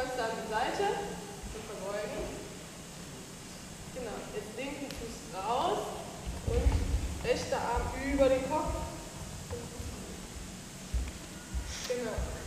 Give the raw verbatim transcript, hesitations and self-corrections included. Fäuste an die Seite und verbeugen. Genau, jetzt linken Fuß raus und rechter Arm über den Kopf. Genau.